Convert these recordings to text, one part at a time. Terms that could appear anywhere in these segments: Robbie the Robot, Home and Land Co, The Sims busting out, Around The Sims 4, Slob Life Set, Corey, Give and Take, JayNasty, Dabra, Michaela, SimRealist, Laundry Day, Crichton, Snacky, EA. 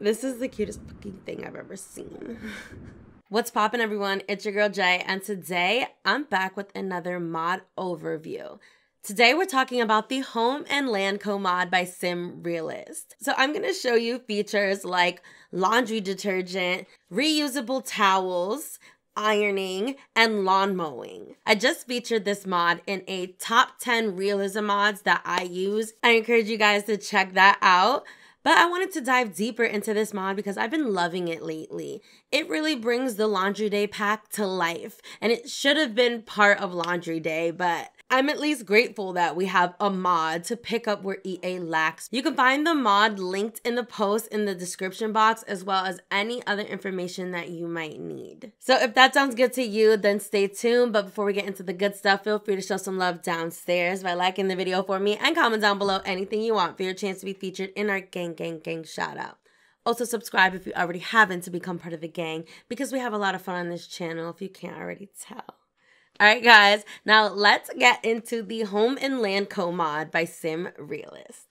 This is the cutest fucking thing I've ever seen. What's poppin', everyone? It's your girl Jay, and today I'm back with another mod overview. Today we're talking about the Home and Land Co mod by SimRealist. So I'm gonna show you features like laundry detergent, reusable towels, ironing, and lawn mowing. I just featured this mod in a top 10 realism mods that I use. I encourage you guys to check that out. But I wanted to dive deeper into this mod because I've been loving it lately. It really brings the Laundry Day pack to life, and it should have been part of Laundry Day, but I'm at least grateful that we have a mod to pick up where EA lacks. You can find the mod linked in the post in the description box, as well as any other information that you might need. So if that sounds good to you, then stay tuned. But before we get into the good stuff, feel free to show some love downstairs by liking the video for me and comment down below anything you want for your chance to be featured in our gang shout out. Also subscribe if you already haven't to become part of the gang, because we have a lot of fun on this channel if you can't already tell. All right, guys, now let's get into the Home and Land Co mod by SimRealist.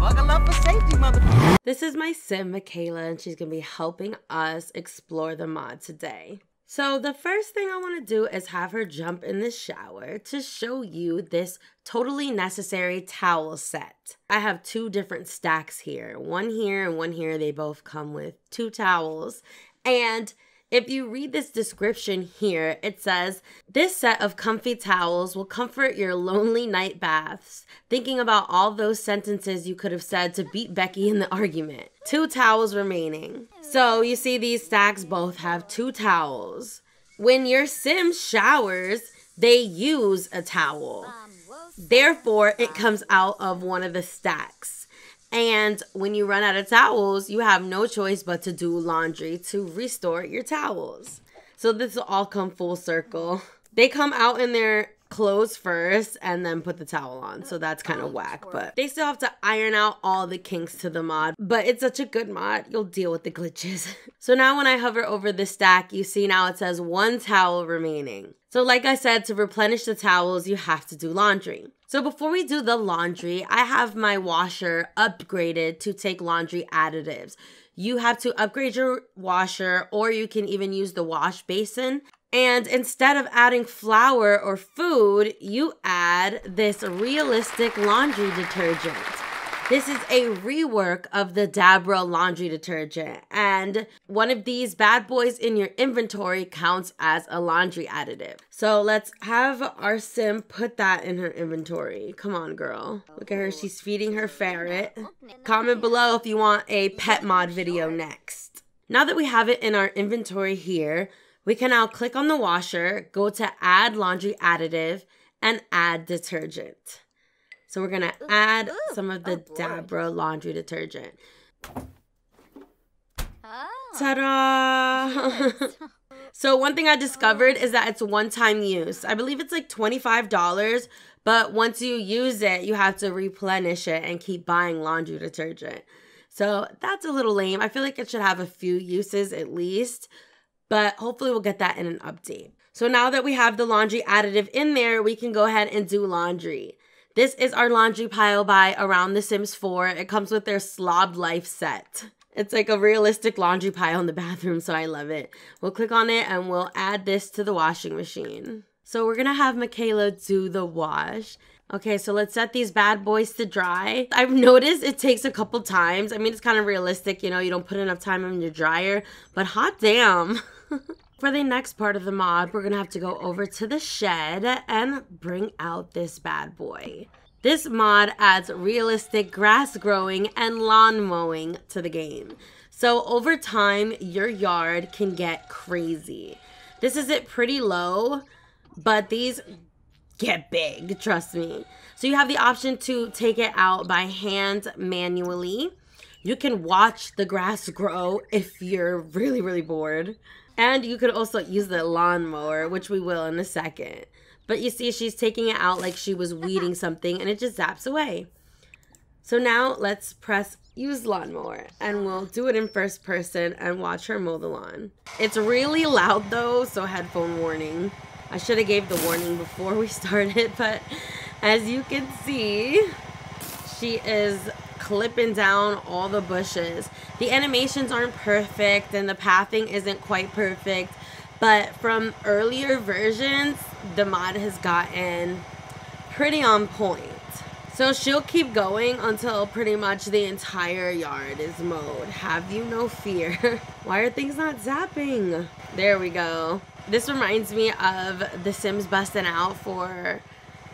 Buckle up for safety, motherfucker. This is my sim, Michaela, and she's gonna be helping us explore the mod today. So the first thing I wanna do is have her jump in the shower to show you this totally necessary towel set. I have two different stacks here, one here and one here. They both come with two towels. And if you read this description here, it says, this set of comfy towels will comfort your lonely night baths. Thinking about all those sentences you could have said to beat Becky in the argument. Two towels remaining. So you see these stacks both have two towels. When your sim showers, they use a towel. Therefore, it comes out of one of the stacks. And when you run out of towels, you have no choice but to do laundry to restore your towels. So this will all come full circle. They come out in their clothes first and then put the towel on. So that's kind of whack, but they still have to iron out all the kinks to the mod. But it's such a good mod, you'll deal with the glitches. So now when I hover over the stack, you see now it says one towel remaining. So like I said, to replenish the towels, you have to do laundry. So before we do the laundry, I have my washer upgraded to take laundry additives. You have to upgrade your washer, or you can even use the wash basin. And instead of adding flour or food, you add this realistic laundry detergent. This is a rework of the Dabra laundry detergent, and one of these bad boys in your inventory counts as a laundry additive. So let's have our sim put that in her inventory. Come on, girl. Look at her, she's feeding her ferret. Comment below if you want a pet mod video next. Now that we have it in our inventory here, we can now click on the washer, go to add laundry additive, and add detergent. So we're gonna add some of the Dabra laundry detergent. Ta-da! So one thing I discovered is that it's one-time use. I believe it's like $25, but once you use it, you have to replenish it and keep buying laundry detergent. So that's a little lame. I feel like it should have a few uses at least, but hopefully we'll get that in an update. So now that we have the laundry additive in there, we can go ahead and do laundry. This is our laundry pile by Around The Sims 4. It comes with their Slob Life Set. It's like a realistic laundry pile in the bathroom, so I love it. We'll click on it and we'll add this to the washing machine. So we're gonna have Michaela do the wash. Okay, so let's set these bad boys to dry. I've noticed it takes a couple times. I mean, it's kind of realistic, you know, you don't put enough time in your dryer, but hot damn. For the next part of the mod, we're gonna have to go over to the shed and bring out this bad boy. This mod adds realistic grass growing and lawn mowing to the game. So over time, your yard can get crazy. This is it pretty low, but these get big, trust me. So you have the option to take it out by hand manually. You can watch the grass grow if you're really, really bored. And you could also use the lawnmower, which we will in a second. But you see, she's taking it out like she was weeding something, and it just zaps away. So now let's press use lawnmower, and we'll do it in first person and watch her mow the lawn. It's really loud though, so headphone warning. I should have gave the warning before we started, but As you can see, she is clipping down all the bushes. The animations aren't perfect and the pathing isn't quite perfect, but from earlier versions, the mod has gotten pretty on point. So she'll keep going until pretty much the entire yard is mowed. Have you no fear? Why are things not zapping? There we go. This reminds me of The Sims Busting Out for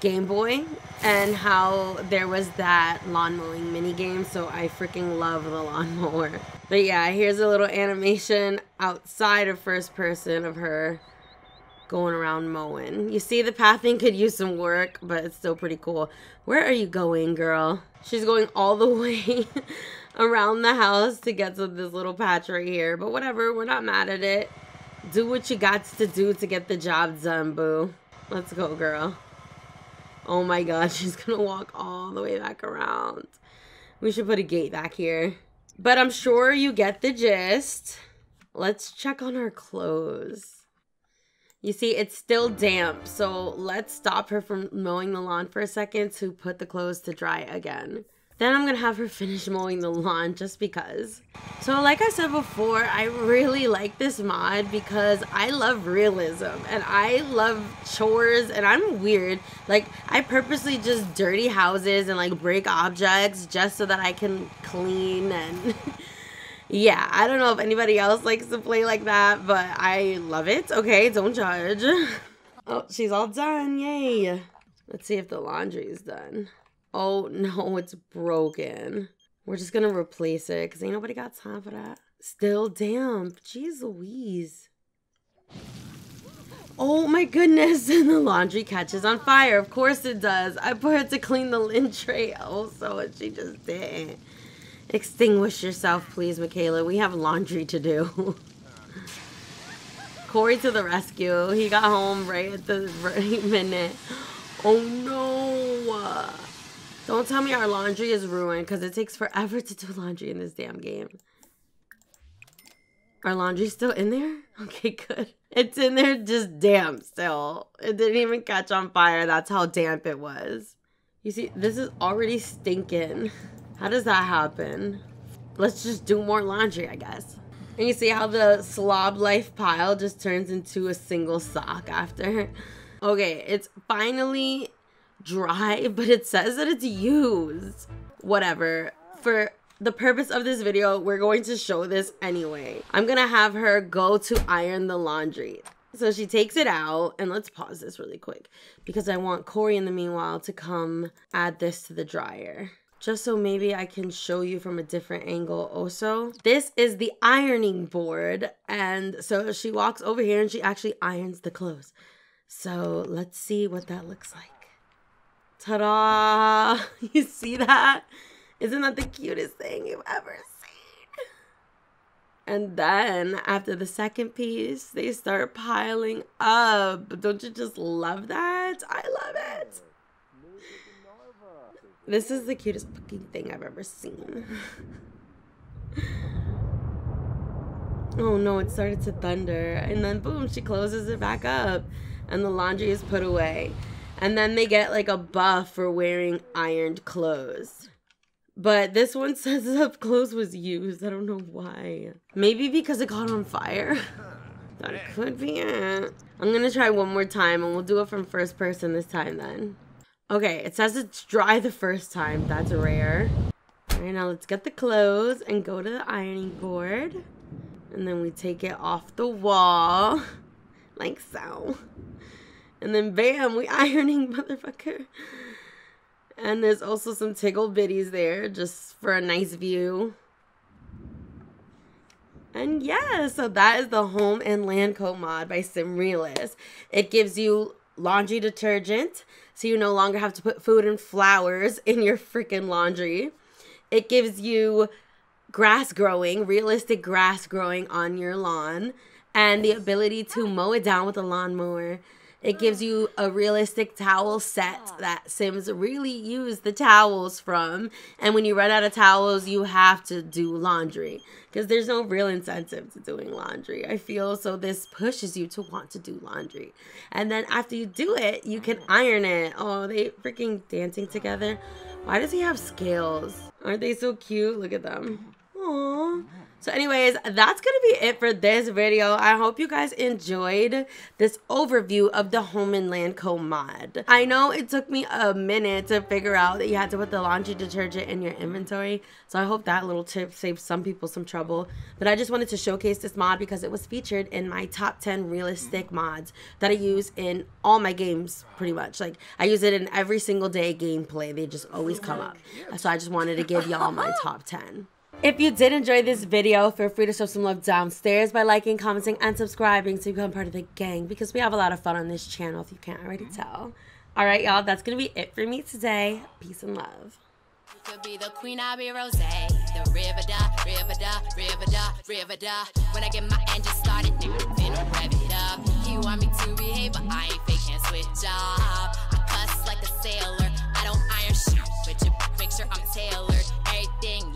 Game Boy and how there was that lawn mowing mini game. So I freaking love the lawnmower. But yeah, here's a little animation outside of first person of her going around mowing. You see, the pathing could use some work, but it's still pretty cool. Where are you going, girl? She's going all the way around the house to get to this little patch right here, but whatever, we're not mad at it. Do what you got to do to get the job done, boo. Let's go, girl. Oh my god, she's gonna walk all the way back around. We should put a gate back here, but I'm sure you get the gist. Let's check on her clothes. You see, it's still damp, so let's stop her from mowing the lawn for a second to put the clothes to dry again. Then I'm gonna have her finish mowing the lawn just because. So like I said before, I really like this mod because I love realism and I love chores, and I'm weird. Like, I purposely just dirty houses and like break objects just so that I can clean and... Yeah, I don't know if anybody else likes to play like that, but I love it. Okay, don't judge. Oh, she's all done. Yay. Let's see if the laundry is done. Oh, no, it's broken. We're just going to replace it because ain't nobody got time for that. Still damp. Jeez Louise. Oh, my goodness. And the laundry catches on fire. Of course it does. I put her to clean the lint tray also, and she just didn't. Extinguish yourself, please, Michaela. We have laundry to do. Corey to the rescue. He got home right at the right minute. Oh, no. Don't tell me our laundry is ruined, because it takes forever to do laundry in this damn game. Our laundry's still in there? Okay, good. It's in there just damp still. It didn't even catch on fire. That's how damp it was. You see, this is already stinking. How does that happen? Let's just do more laundry, I guess. And you see how the slob life pile just turns into a single sock after. Okay, it's finally dry, but it says that it's used. Whatever. For the purpose of this video, we're going to show this anyway. I'm gonna have her go to iron the laundry. So she takes it out, and let's pause this really quick because I want Corey in the meanwhile to come add this to the dryer. Just so maybe I can show you from a different angle also. This is the ironing board. And so she walks over here and she actually irons the clothes. So let's see what that looks like. Ta-da! You see that? Isn't that the cutest thing you've ever seen? And then after the second piece, they start piling up. Don't you just love that? I love it. This is the cutest fucking thing I've ever seen. Oh no, it started to thunder. And then boom, she closes it back up. And the laundry is put away. And then they get like a buff for wearing ironed clothes. But this one says that clothes was used. I don't know why. Maybe because it caught on fire. That could be it. I'm gonna try one more time and we'll do it from first person this time then. Okay, it says it's dry the first time. That's rare. All right, now let's get the clothes and go to the ironing board. And then we take it off the wall. Like so. And then bam, we ironing, motherfucker. And there's also some tickle bitties there just for a nice view. And yeah, so that is the Home and Land Co mod by SimRealist. It gives you laundry detergent, so you no longer have to put food and flowers in your freaking laundry. It gives you grass growing, realistic grass growing on your lawn, and the ability to mow it down with a lawnmower. It gives you a realistic towel set that Sims really use the towels from. And when you run out of towels, you have to do laundry because there's no real incentive to doing laundry, I feel. So this pushes you to want to do laundry. And then after you do it, you can iron it. Oh, they freaking dancing together. Why does he have scales? Aren't they so cute? Look at them. Aww. So anyways, that's going to be it for this video. I hope you guys enjoyed this overview of the Home and Land Co mod. I know it took me a minute to figure out that you had to put the laundry detergent in your inventory. So I hope that little tip saves some people some trouble. But I just wanted to showcase this mod because it was featured in my top 10 realistic mods that I use in all my games pretty much. Like I use it in every single day gameplay. They just always come up. So I just wanted to give y'all my top 10. If you did enjoy this video, feel free to show some love downstairs by liking, commenting, and subscribing to become part of the gang because we have a lot of fun on this channel if you can't already tell. All right, y'all, that's going to be it for me today. Peace and love. You could be the queen, I'll be Rose. The river da. When I get my engine started, nigga, finna rev it up. You want me to behave, but I ain't fake, can't switch up. I cuss like a sailor. I don't iron shit, but you make sure I'm tailored. Everything